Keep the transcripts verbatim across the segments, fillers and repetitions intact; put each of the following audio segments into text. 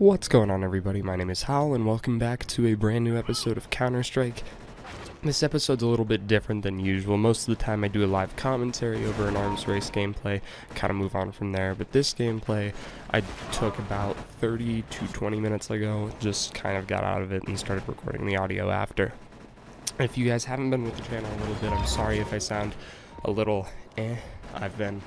What's going on, everybody? My name is Howl, and welcome back to a brand new episode of Counter-Strike. This episode's a little bit different than usual. Most of the time I do a live commentary over an Arms Race gameplay, kind of move on from there, but this gameplay I took about thirty to twenty minutes ago, just kind of got out of it and started recording the audio after. If you guys haven't been with the channel a little bit, I'm sorry if I sound a little eh. I've been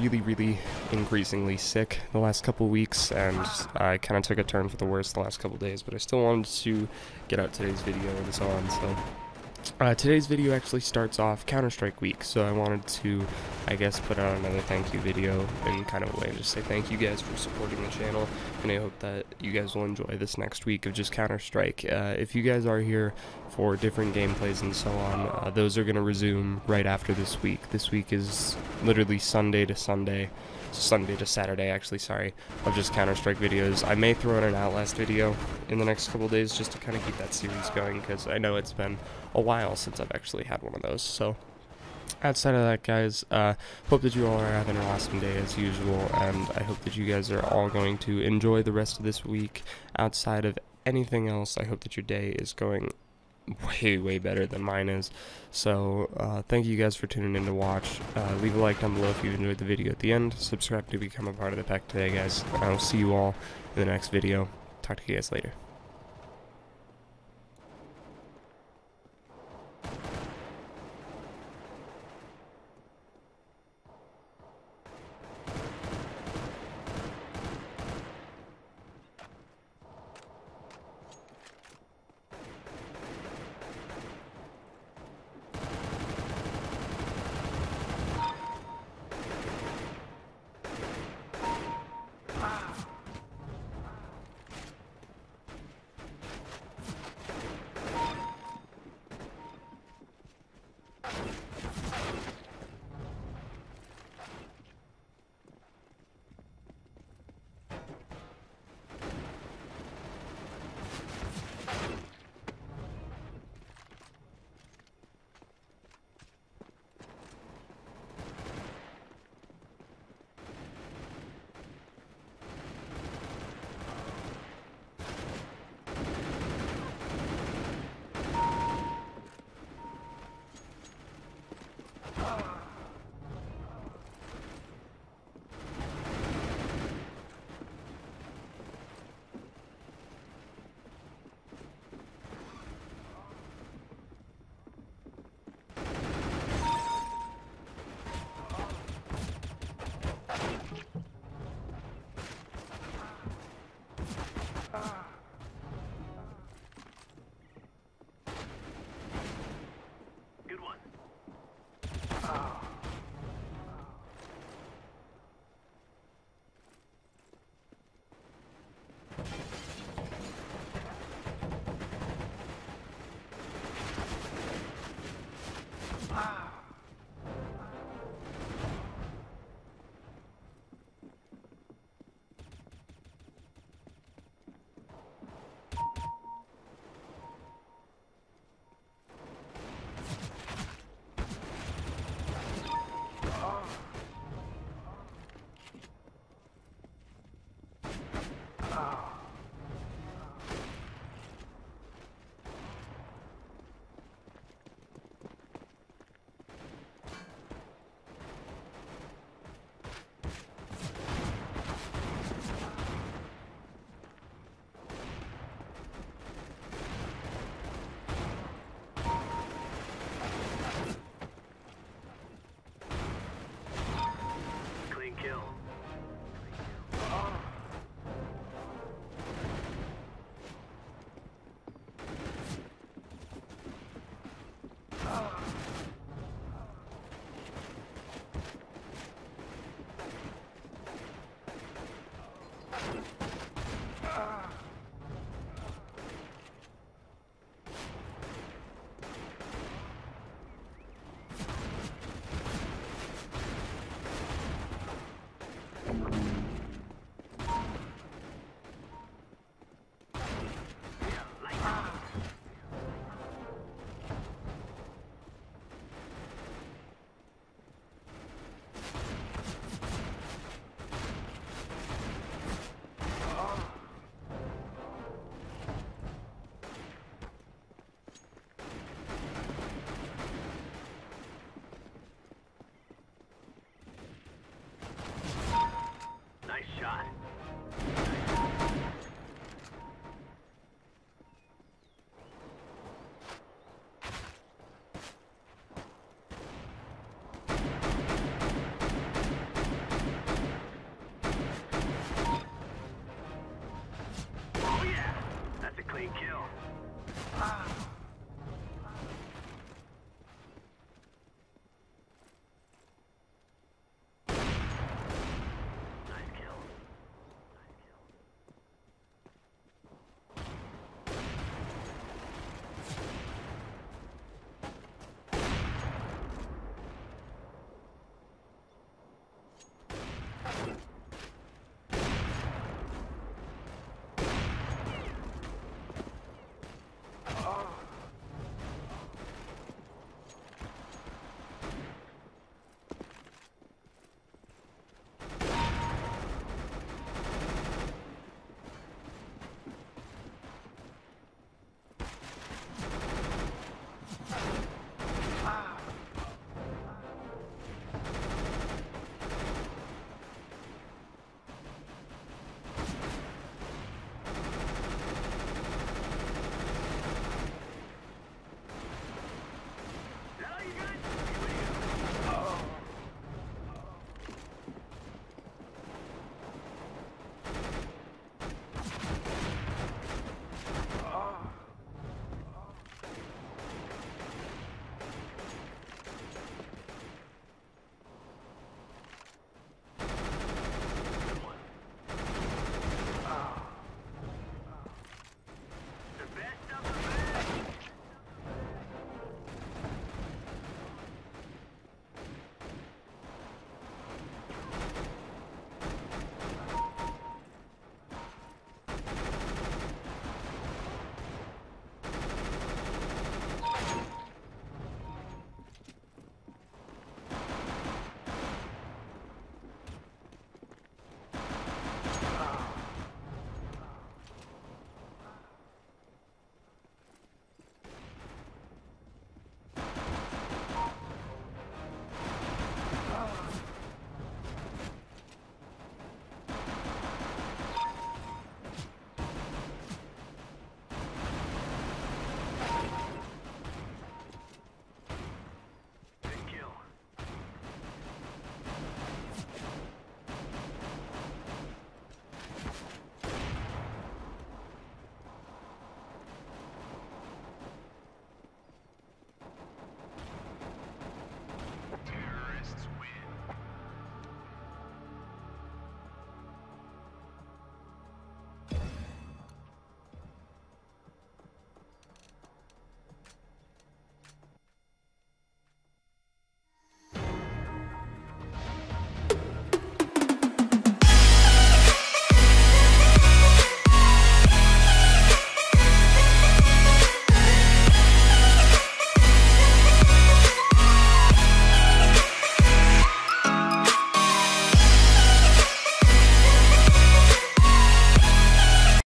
really really increasingly sick the last couple weeks, and I kind of took a turn for the worst the last couple days, but I still wanted to get out today's video and so on. So uh, today's video actually starts off Counter-Strike week, so I wanted to I guess put out another thank you video in kind of a way and just say thank you guys for supporting the channel, and I hope that you guys will enjoy this next week of just Counter-Strike. Uh, if you guys are here for different gameplays and so on, uh, those are going to resume right after this week. This week is literally Sunday to Sunday, Sunday to Saturday actually, sorry, of just Counter-Strike videos. I may throw in an Outlast video in the next couple days just to kind of keep that series going, because I know it's been a while since I've actually had one of those. So outside of that, guys, uh, hope that you all are having an awesome day as usual, and I hope that you guys are all going to enjoy the rest of this week. Outside of anything else, I hope that your day is going way, way better than mine is. So, uh, thank you guys for tuning in to watch. Uh, leave a like down below if you enjoyed the video at the end. Subscribe to become a part of the pack today, guys. And I will see you all in the next video. Talk to you guys later. Oh.